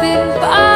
been by.